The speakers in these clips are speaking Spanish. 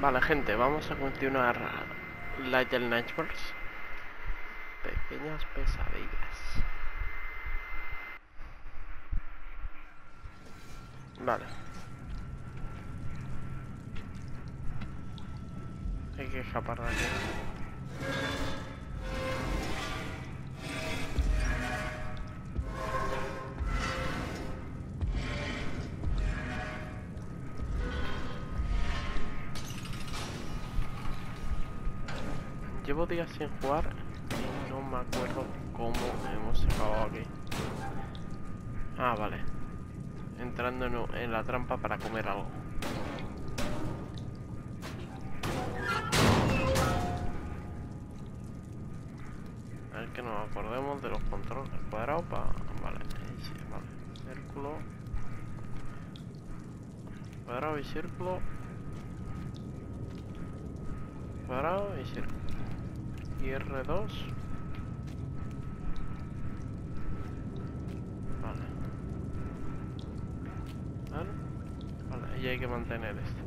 Vale, gente, vamos a continuar Little Nightmares. Pequeñas pesadillas. Vale. Hay que escapar de aquí. Llevo días sin jugar y no me acuerdo cómo hemos acabado aquí. Ah, vale. Entrando en la trampa para comer algo. A ver que nos acordemos de los controles. El cuadrado para... Vale, sí, vale. Círculo. Cuadrado y círculo. Cuadrado y círculo. Y R2. Vale. Vale. Vale, y hay que mantener esto.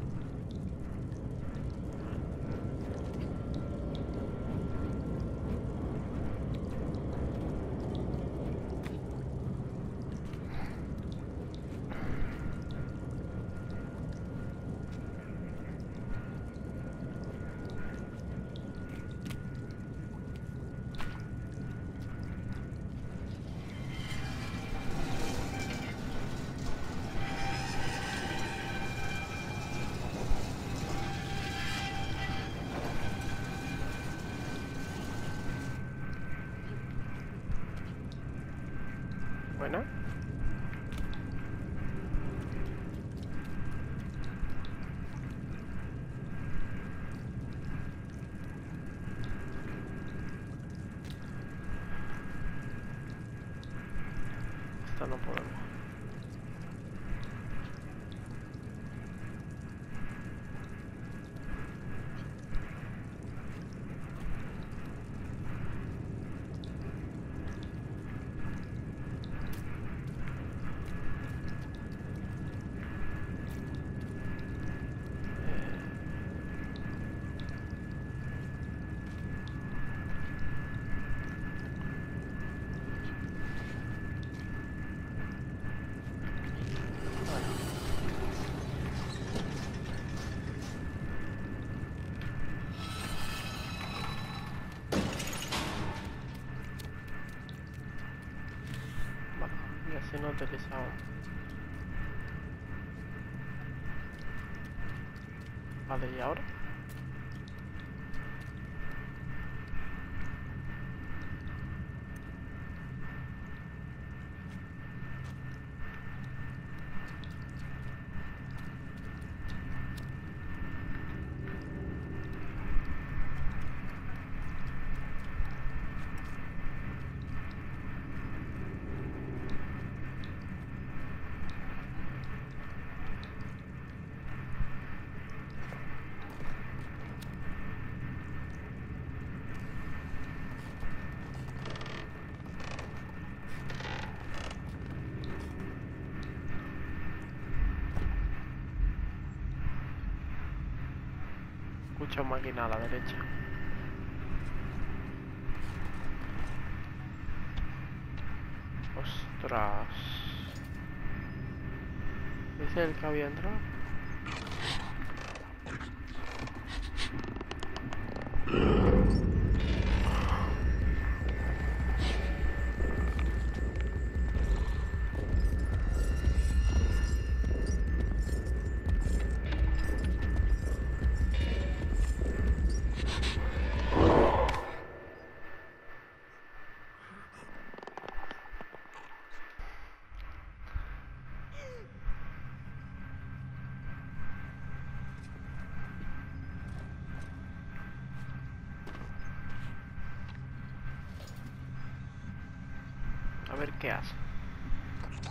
Buena. Esta no podemos. Si no te pesaba. Vale, ¿y ahora? Mucha máquina a la derecha. Ostras. ¿Es el que había entrado? A ver qué hace.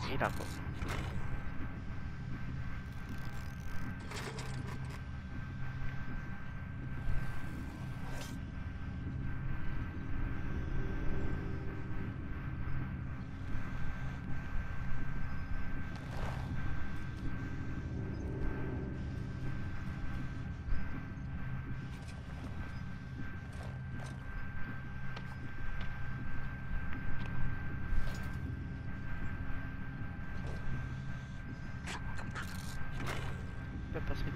Mira, pues. pasito.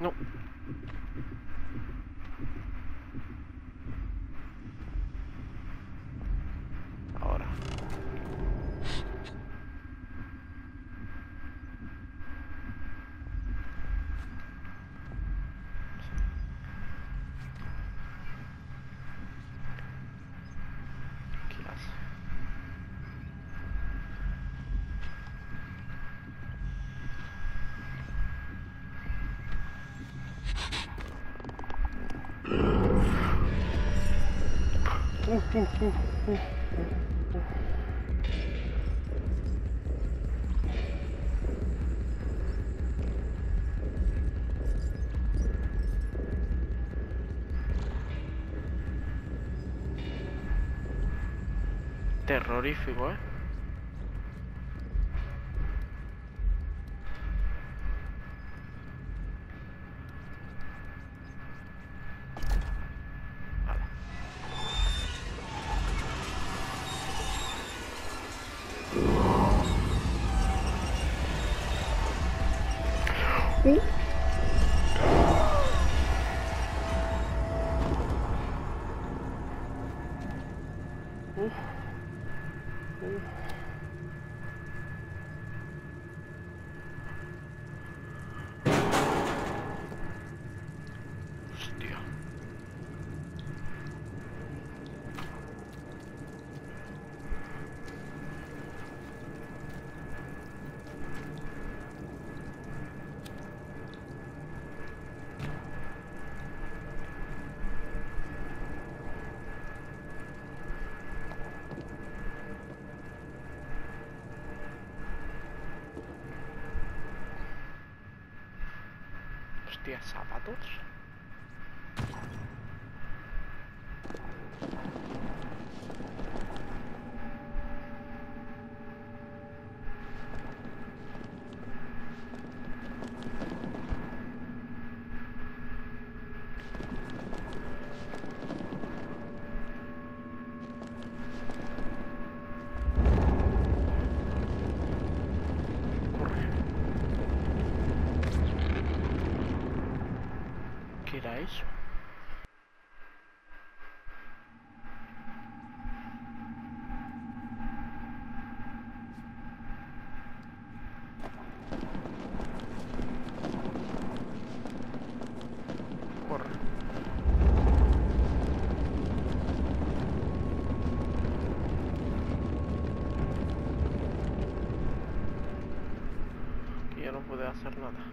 No. Ahora. ¿Qué hace? Terrorífico, sábados. Hacer nada.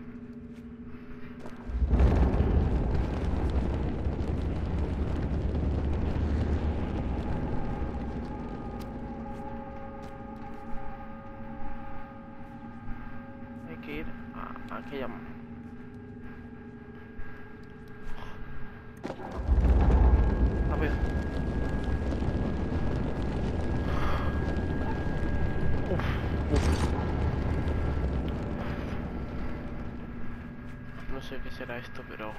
Hay que ir a aquella. A ver. No sé qué será esto, pero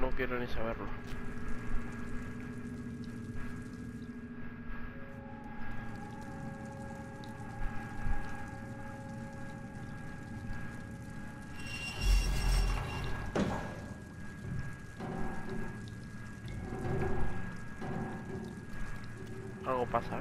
no quiero ni saberlo. Algo pasa,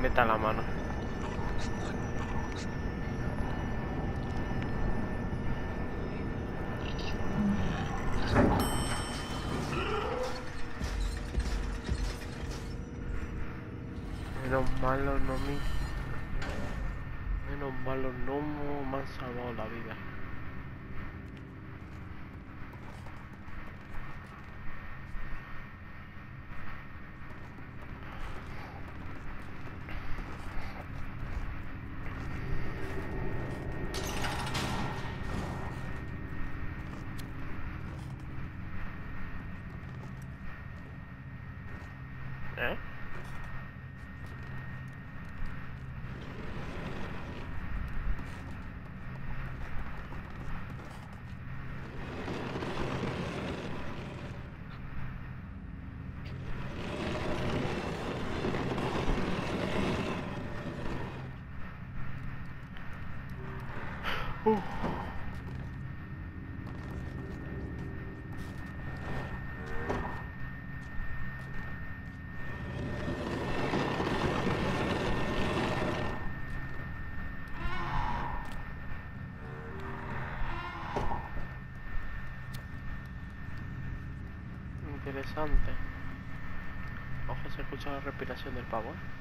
meta la mano. Menos malos no me han salvado la vida. Interesante. Ojo, se escucha la respiración del pavo, ¿eh?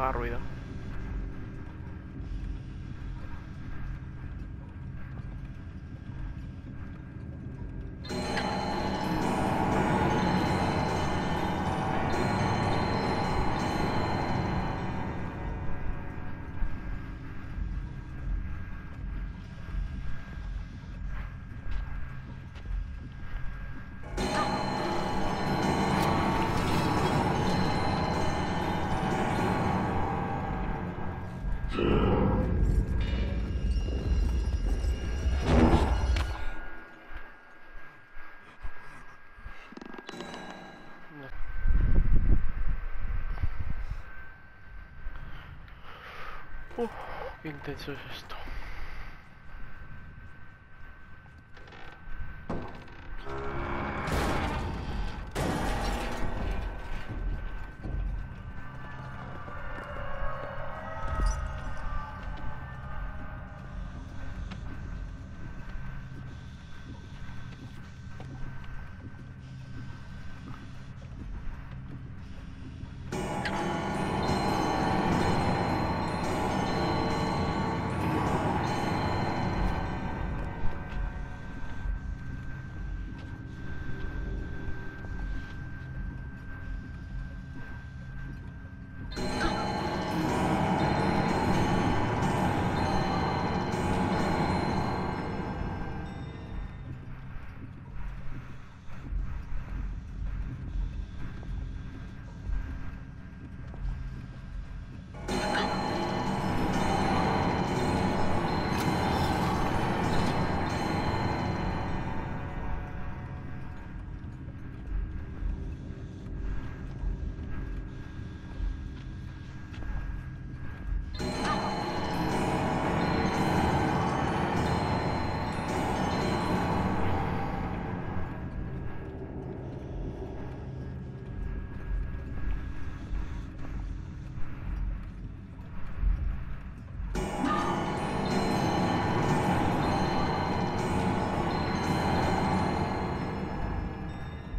haga ruido. Qué intenso es esto.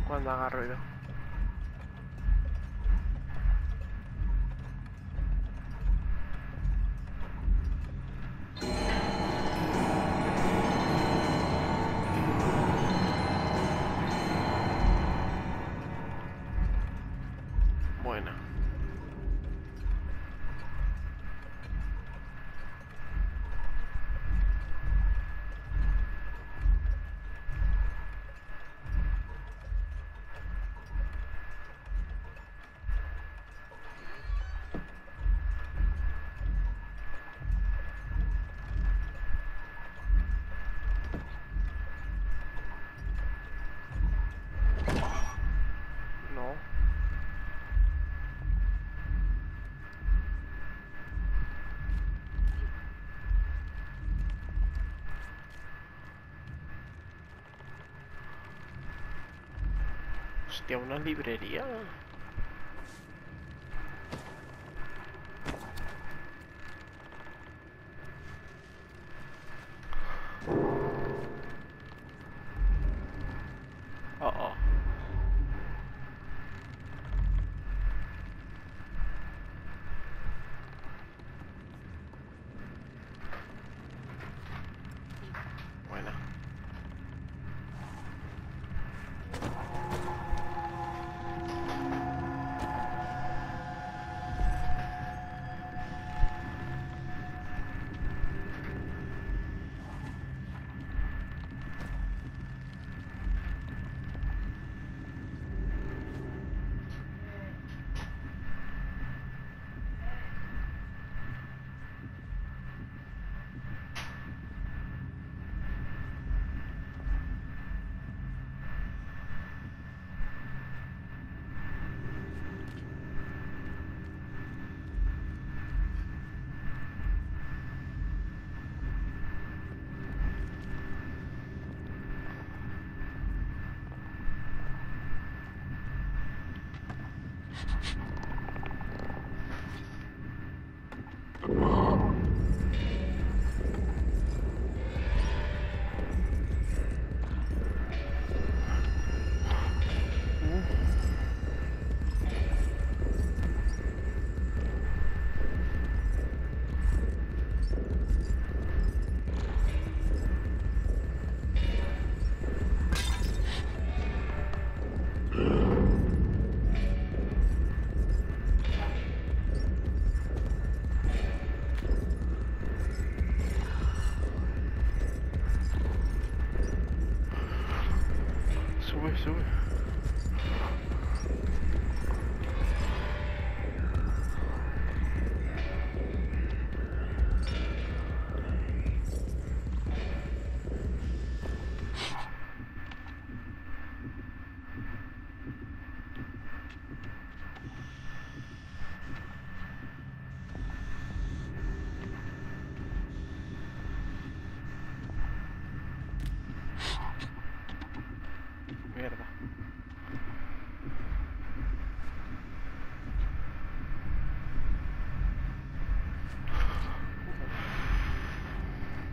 Cuando haga ruido. Buena. Hostia, una librería.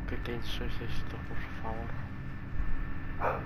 Qué tenso es esto, por favor.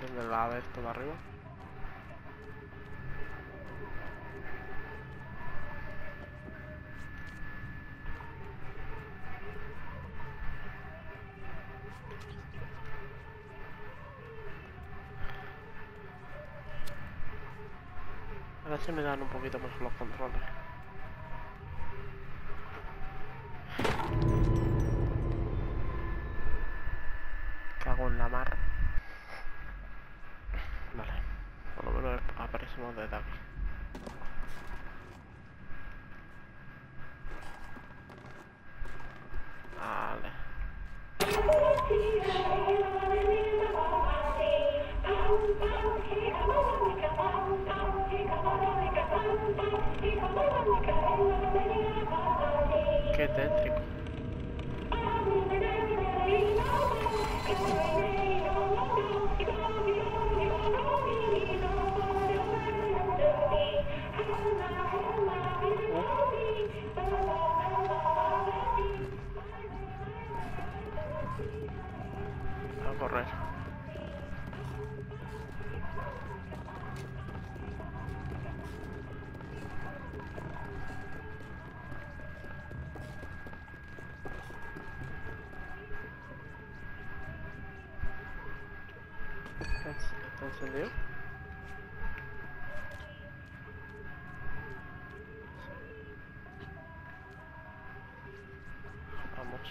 De la de esto de arriba. Ahora se me dan un poquito más los controles. Cago en la mar. Vale, por lo menos aparecemos desde aquí. Vale. Qué tétrico. Correr. ¿Está encendido? Vamos.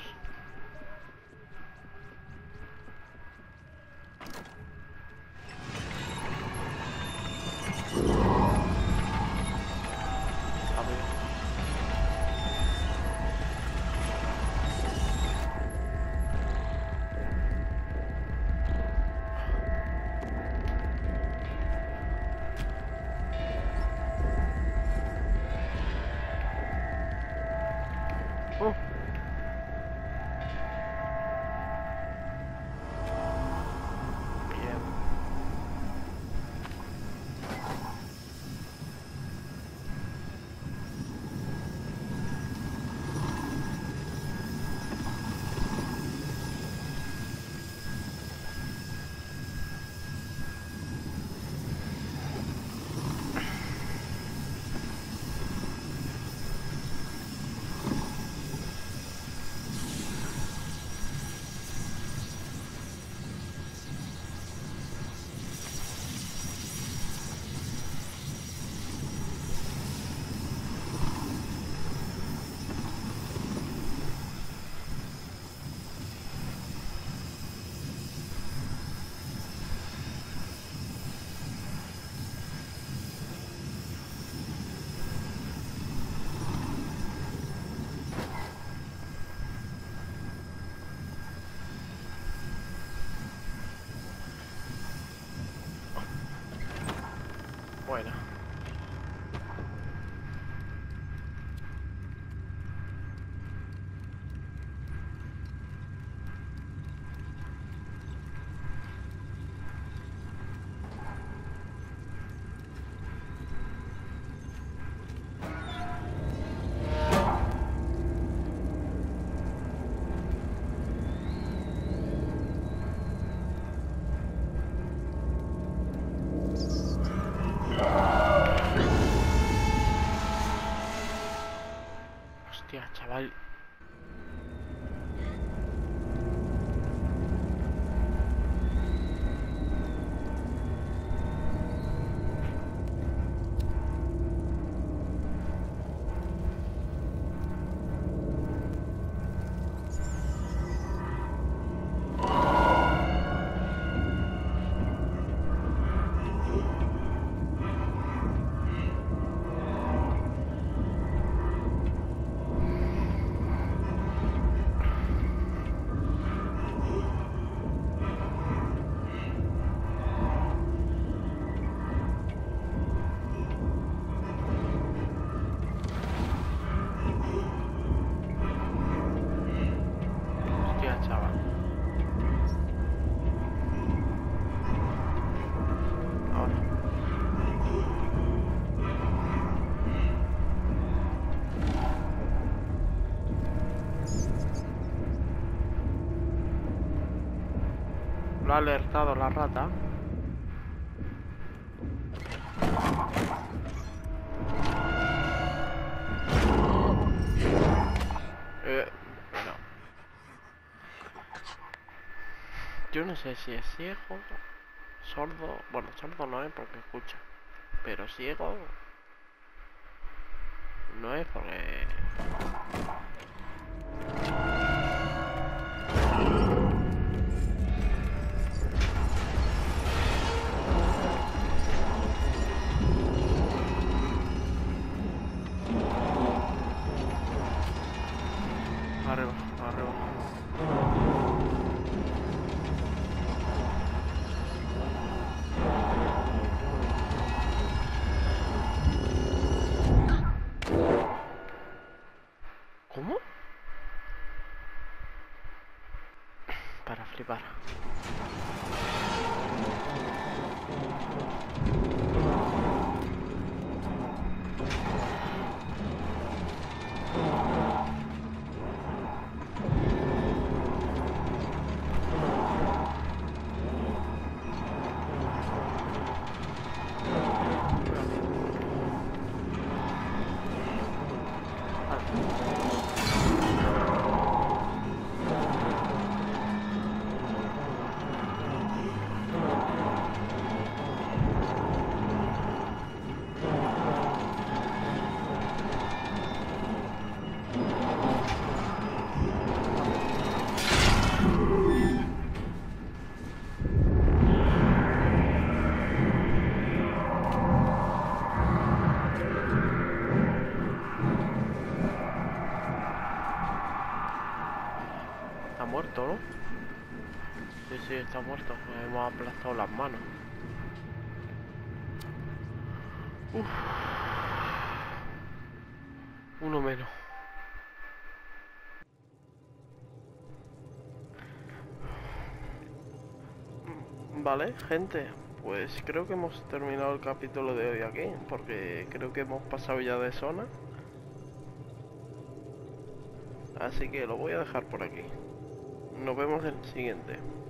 Hostia, chaval. Lo ha alertado la rata. Bueno. Yo no sé si es ciego, sordo. Bueno, sordo no es porque escucha. Pero ciego no es porque... Para flipar. Muerto, ¿no? Sí, está muerto. Me hemos aplastado las manos. Uf. Uno menos. Vale, gente. Pues creo que hemos terminado el capítulo de hoy aquí, porque creo que hemos pasado ya de zona. Así que lo voy a dejar por aquí. Nos vemos en el siguiente.